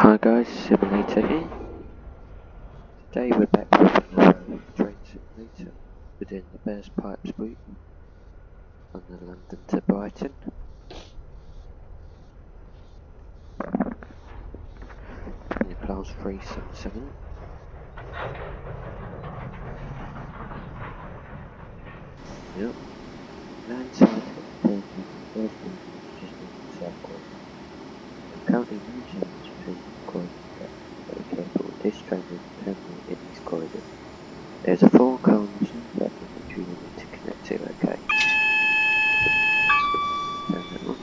Hi guys, Simulator here. Today we're back with another Train Simulator. We're doing the Burst Pipes route on the London to Brighton. In the Class 377. Yep. Landside. Just I'm currently using this train is permanently in this corridor. There's a 4-cone button which we need to connect to, okay. Turn that on.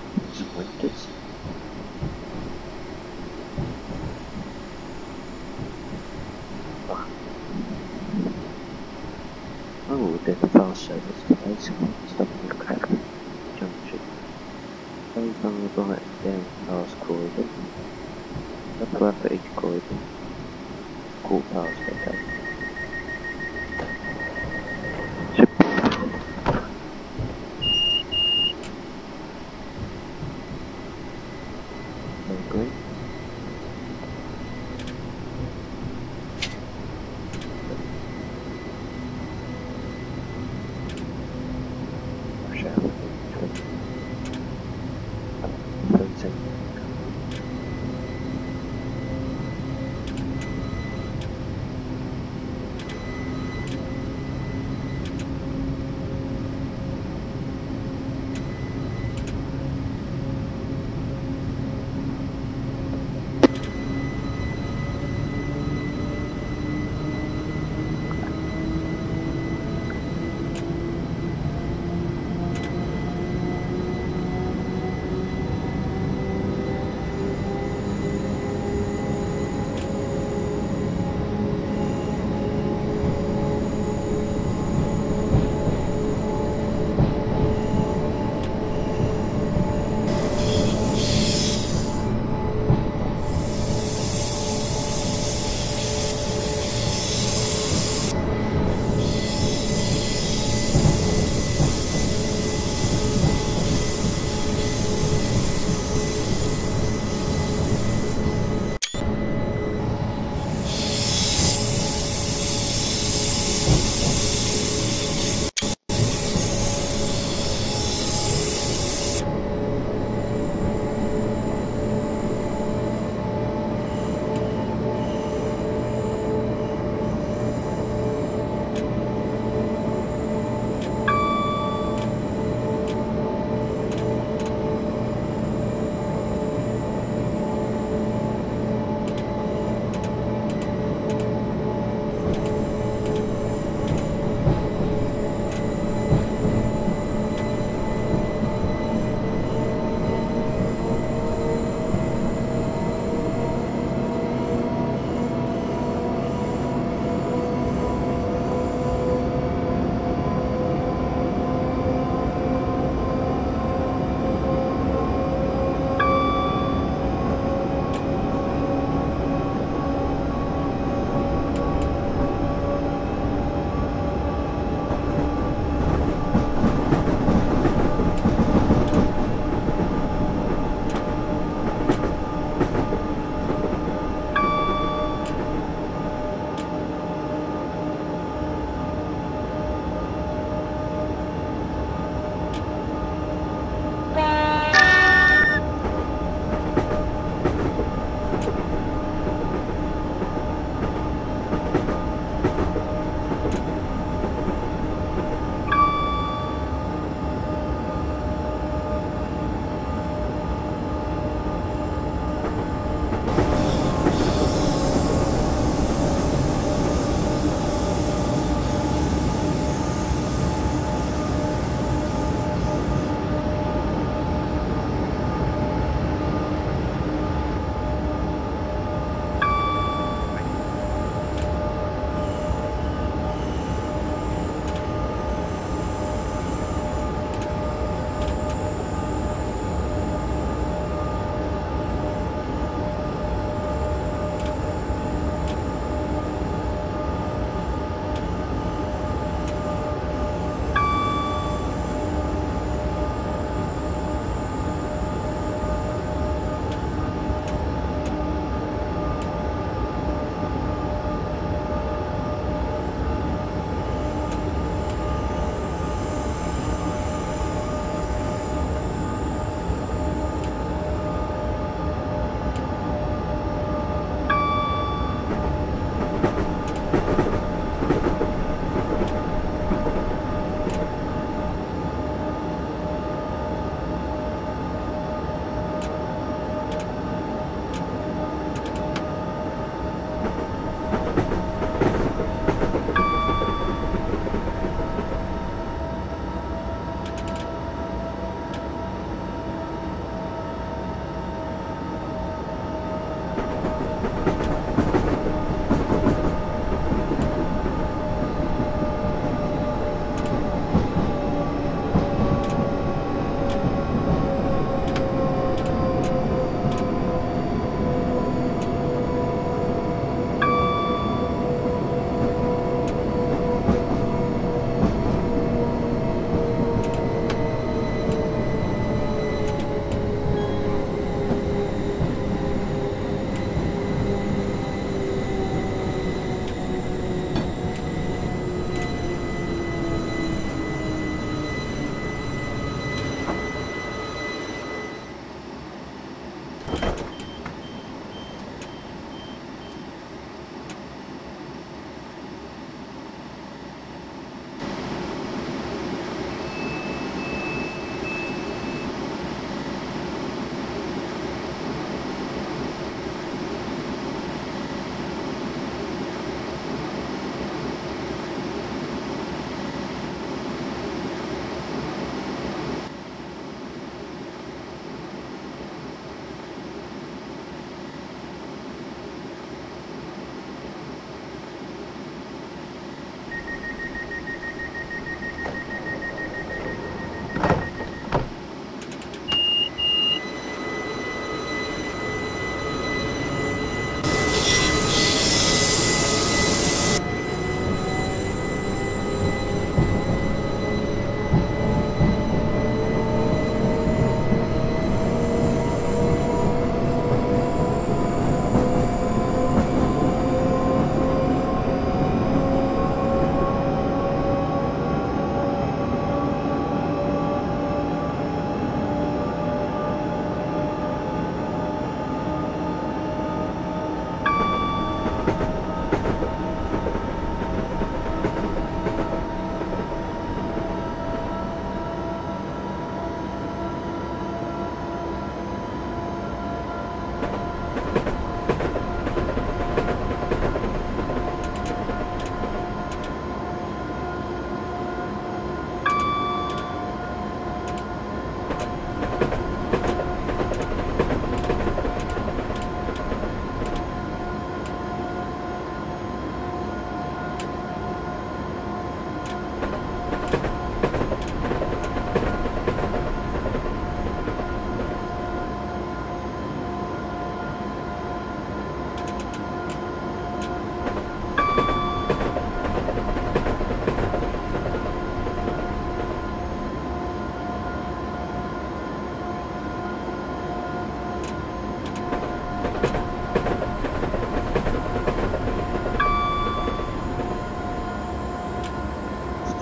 Then open some windows. Did the fast service today, so I'm stopping at Clapham Junction. Going from the right and down the last corridor. Up up at each corridor. Quarter past, okay. Green.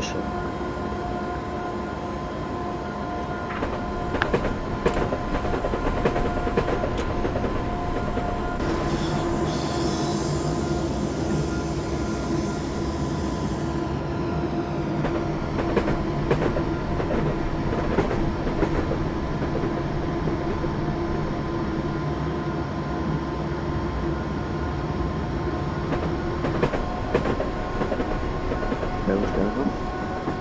position. That was terrible.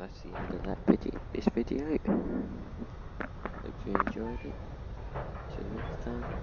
that's the end of that video, this video. Hope you enjoyed it. Till next time.